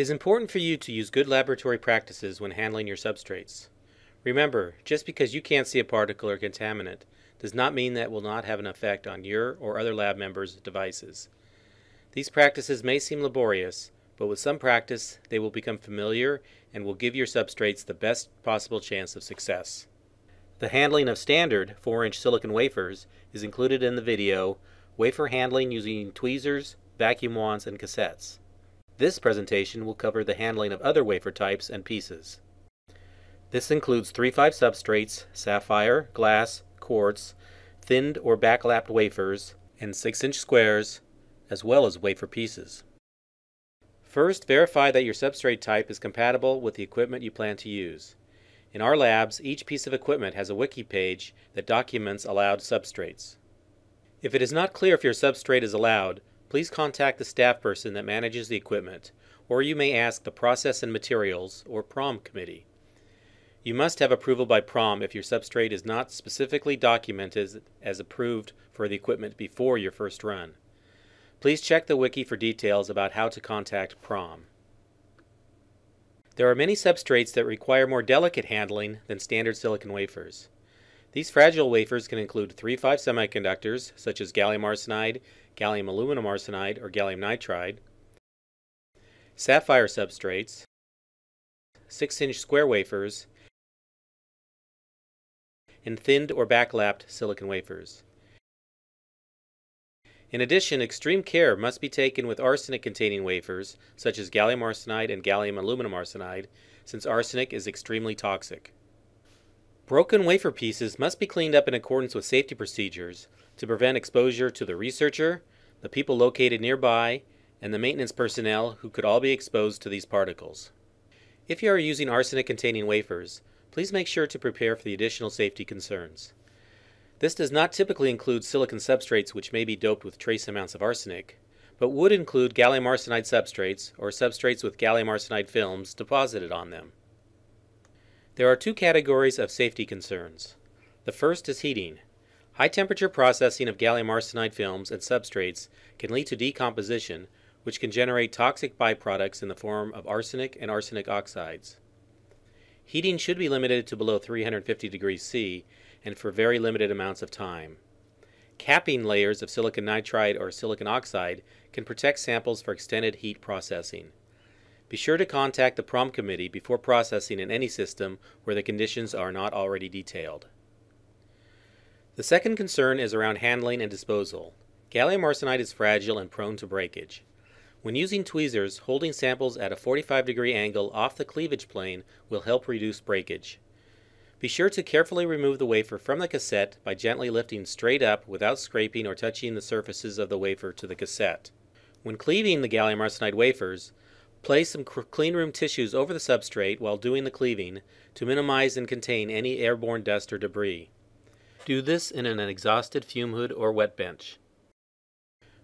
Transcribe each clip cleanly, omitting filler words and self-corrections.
It is important for you to use good laboratory practices when handling your substrates. Remember, just because you can't see a particle or contaminant does not mean that it will not have an effect on your or other lab members' devices. These practices may seem laborious, but with some practice, they will become familiar and will give your substrates the best possible chance of success. The handling of standard 4-inch silicon wafers is included in the video, Wafer Handling Using Tweezers, Vacuum Wands, and Cassettes. This presentation will cover the handling of other wafer types and pieces. This includes 3-5 substrates, sapphire, glass, quartz, thinned or backlapped wafers, and 6-inch squares, as well as wafer pieces. First, verify that your substrate type is compatible with the equipment you plan to use. In our labs, each piece of equipment has a wiki page that documents allowed substrates. If it is not clear if your substrate is allowed, please contact the staff person that manages the equipment, or you may ask the Process and Materials, or PROM, committee. You must have approval by PROM if your substrate is not specifically documented as approved for the equipment before your first run. Please check the wiki for details about how to contact PROM. There are many substrates that require more delicate handling than standard silicon wafers. These fragile wafers can include 3-5 semiconductors, such as gallium arsenide, gallium aluminum arsenide, or gallium nitride, sapphire substrates, 6-inch square wafers, and thinned or backlapped silicon wafers. In addition, extreme care must be taken with arsenic-containing wafers, such as gallium arsenide and gallium aluminum arsenide, since arsenic is extremely toxic. Broken wafer pieces must be cleaned up in accordance with safety procedures to prevent exposure to the researcher, the people located nearby, and the maintenance personnel who could all be exposed to these particles. If you are using arsenic-containing wafers, please make sure to prepare for the additional safety concerns. This does not typically include silicon substrates which may be doped with trace amounts of arsenic, but would include gallium arsenide substrates or substrates with gallium arsenide films deposited on them. There are two categories of safety concerns. The first is heating. High temperature processing of gallium arsenide films and substrates can lead to decomposition, which can generate toxic byproducts in the form of arsenic and arsenic oxides. Heating should be limited to below 350 degrees C and for very limited amounts of time. Capping layers of silicon nitride or silicon oxide can protect samples for extended heat processing. Be sure to contact the PROM committee before processing in any system where the conditions are not already detailed. The second concern is around handling and disposal. Gallium arsenide is fragile and prone to breakage. When using tweezers, holding samples at a 45-degree angle off the cleavage plane will help reduce breakage. Be sure to carefully remove the wafer from the cassette by gently lifting straight up without scraping or touching the surfaces of the wafer to the cassette. When cleaving the gallium arsenide wafers, place some clean room tissues over the substrate while doing the cleaving to minimize and contain any airborne dust or debris. Do this in an exhausted fume hood or wet bench.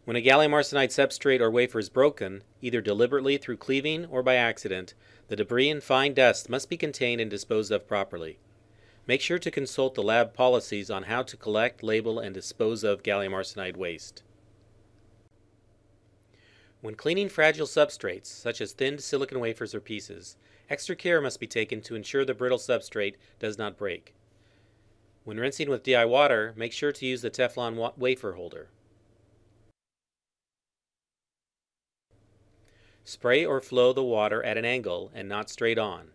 When a gallium arsenide substrate or wafer is broken, either deliberately through cleaving or by accident, the debris and fine dust must be contained and disposed of properly. Make sure to consult the lab policies on how to collect, label, and dispose of gallium arsenide waste. When cleaning fragile substrates, such as thinned silicon wafers or pieces, extra care must be taken to ensure the brittle substrate does not break. When rinsing with DI water, make sure to use the Teflon wafer holder. Spray or flow the water at an angle and not straight on.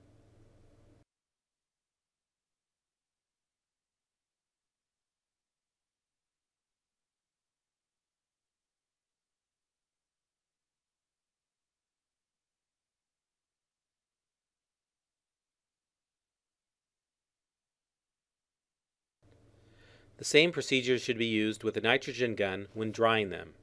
The same procedure should be used with a nitrogen gun when drying them.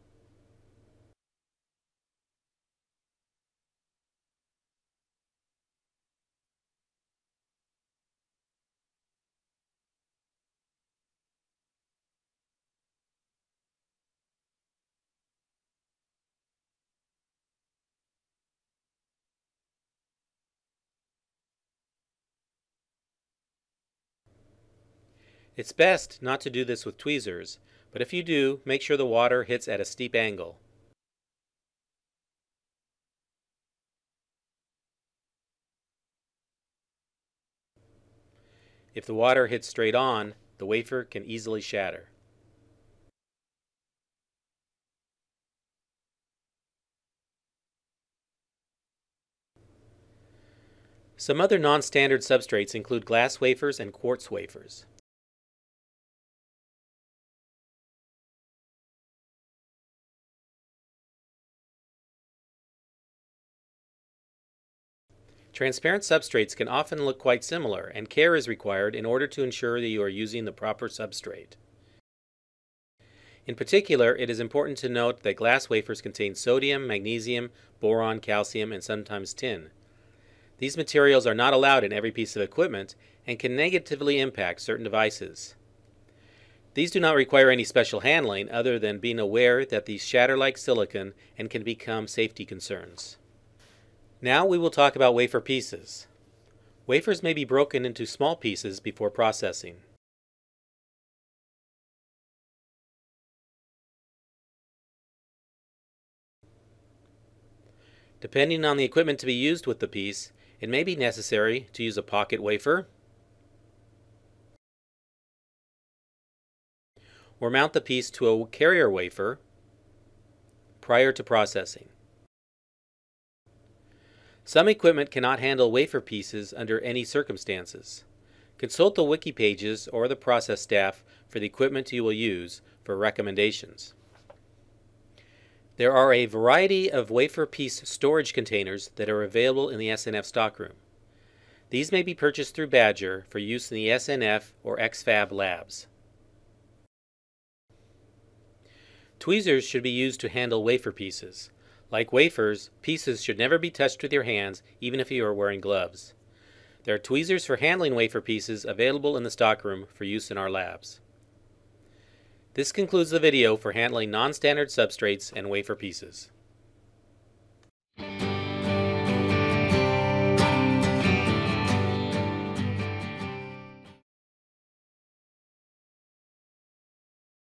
It's best not to do this with tweezers, but if you do, make sure the water hits at a steep angle. If the water hits straight on, the wafer can easily shatter. Some other non-standard substrates include glass wafers and quartz wafers. Transparent substrates can often look quite similar, and care is required in order to ensure that you are using the proper substrate. In particular, it is important to note that glass wafers contain sodium, magnesium, boron, calcium, and sometimes tin. These materials are not allowed in every piece of equipment and can negatively impact certain devices. These do not require any special handling other than being aware that these shatter like silicon and can become safety concerns. Now we will talk about wafer pieces. Wafers may be broken into small pieces before processing. Depending on the equipment to be used with the piece, it may be necessary to use a pocket wafer or mount the piece to a carrier wafer prior to processing. Some equipment cannot handle wafer pieces under any circumstances. Consult the wiki pages or the process staff for the equipment you will use for recommendations. There are a variety of wafer piece storage containers that are available in the SNF stockroom. These may be purchased through Badger for use in the SNF or XFAB labs. Tweezers should be used to handle wafer pieces. Like wafers, pieces should never be touched with your hands, even if you are wearing gloves. There are tweezers for handling wafer pieces available in the stockroom for use in our labs. This concludes the video for handling non-standard substrates and wafer pieces.